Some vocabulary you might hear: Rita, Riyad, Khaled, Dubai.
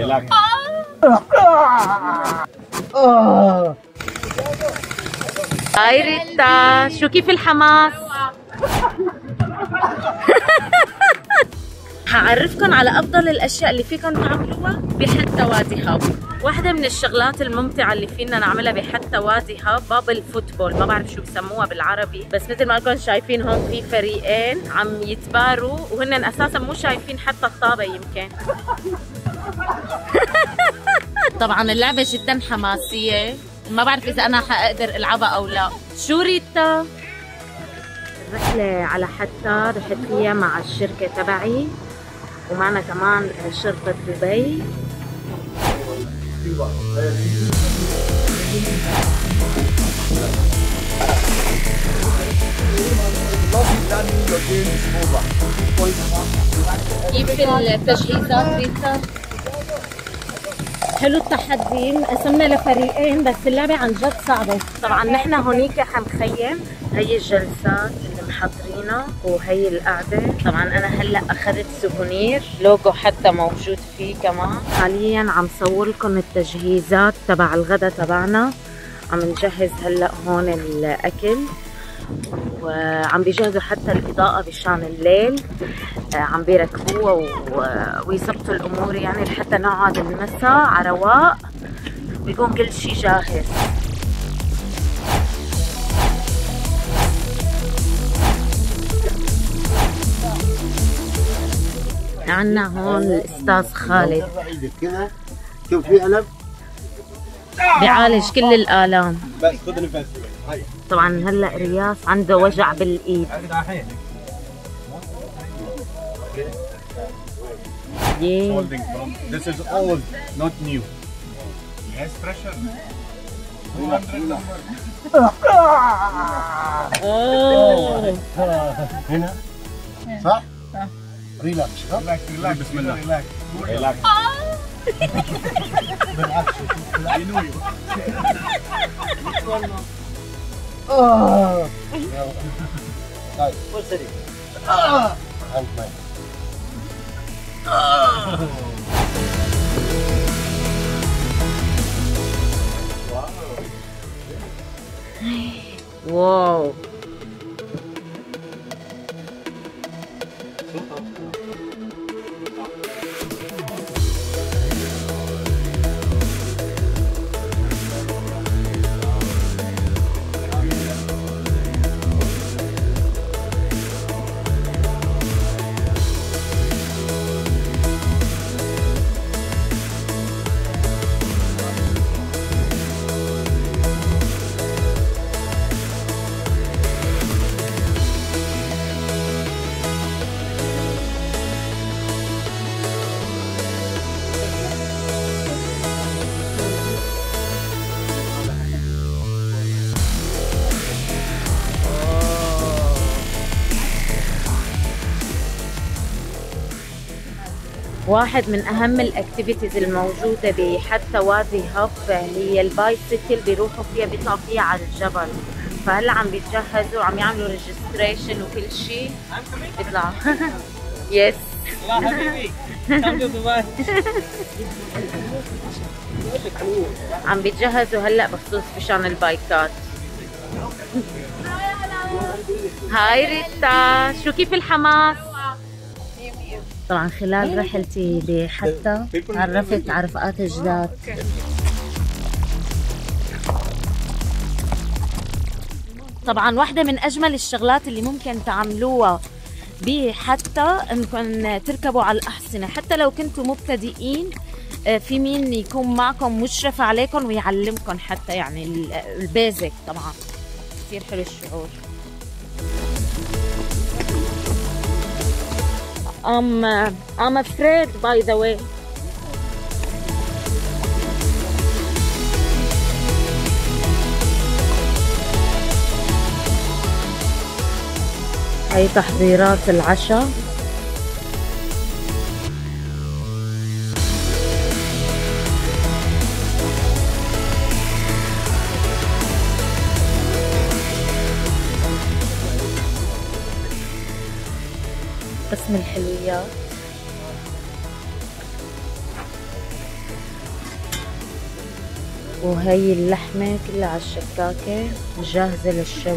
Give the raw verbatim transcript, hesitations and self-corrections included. relax. هاي ريتا، شو كيف الحماس؟ حعرفكم على أفضل الأشياء اللي فيكم تعملوها بحتى وادي هاب. واحدة من الشغلات الممتعة اللي فينا نعملها بحتى وادي هاب بابل فوتبول، ما بعرف شو بسموها بالعربي، بس مثل ما لكم شايفين هون في فريقين عم يتباروا وهن أساسا مو شايفين حتى الطابة يمكن. طبعا اللعبة جدا حماسية، ما بعرف إذا أنا حقدر ألعبها أو لا. شو ريتا؟ الرحلة على حتى رحت فيها مع الشركة تبعي، ومعنا كمان شرطة دبي. كيف التجهيزات ريتا؟ حلو التحدي، انقسمنا لفريقين بس اللعبة عن جد صعبة. طبعا نحن هونيك حنخيم، هي الجلسات اللي محضرينها وهي القعدة. طبعا أنا هلا أخذت سوفونير، لوجو حتى موجود فيه كمان. حاليا عم صور لكم التجهيزات تبع الغدا تبعنا، عم نجهز هلا هون الأكل وعم بيجهزوا حتى الإضاءة بشان الليل، عم بيركبوها و... ويظبطوا الأمور يعني لحتى نقعد المساء على رواق ويكون كل شيء جاهز. عنا هون الأستاذ خالد شوف في قلم بيعالج كل الآلام. بس خذ نفس. طبعا هلا رياض عنده وجع بالايد. This is old, not new. Yes, pressure. هنا صح؟ ريلاكس ريلاكس بسم الله ريلاكس ريلاكس بالعكس بالعينوي اه طيب فرصه دي اه اه واو واحد من أهم الأكتيفيتيز الموجودة بحتى وادي هاب هي البايسيكل، بيروحوا فيها بيطلعوا فيها على الجبل. فهلا عم بيتجهزوا عم يعملوا ريجستريشن وكل شيء بيطلعوا. يس يا حبيبي عم بيتجهزوا هلا بخصوص مشان البايكات. هاي ريتا، شو كيف الحماس؟ طبعا خلال رحلتي بحتى تعرفت على رفقات جداد. طبعا واحدة من أجمل الشغلات اللي ممكن تعملوها بحتى انكم تركبوا على الأحصنة، حتى لو كنتوا مبتدئين في مين يكون معكم مشرف عليكم ويعلمكم حتى يعني البيزك. طبعا كثير حلو الشعور. I'm uh, I'm afraid by the way. هاي تحضيرات العشاء. قسم الحلويات وهي اللحمة كلها على الشكاكة جاهزة للشوي.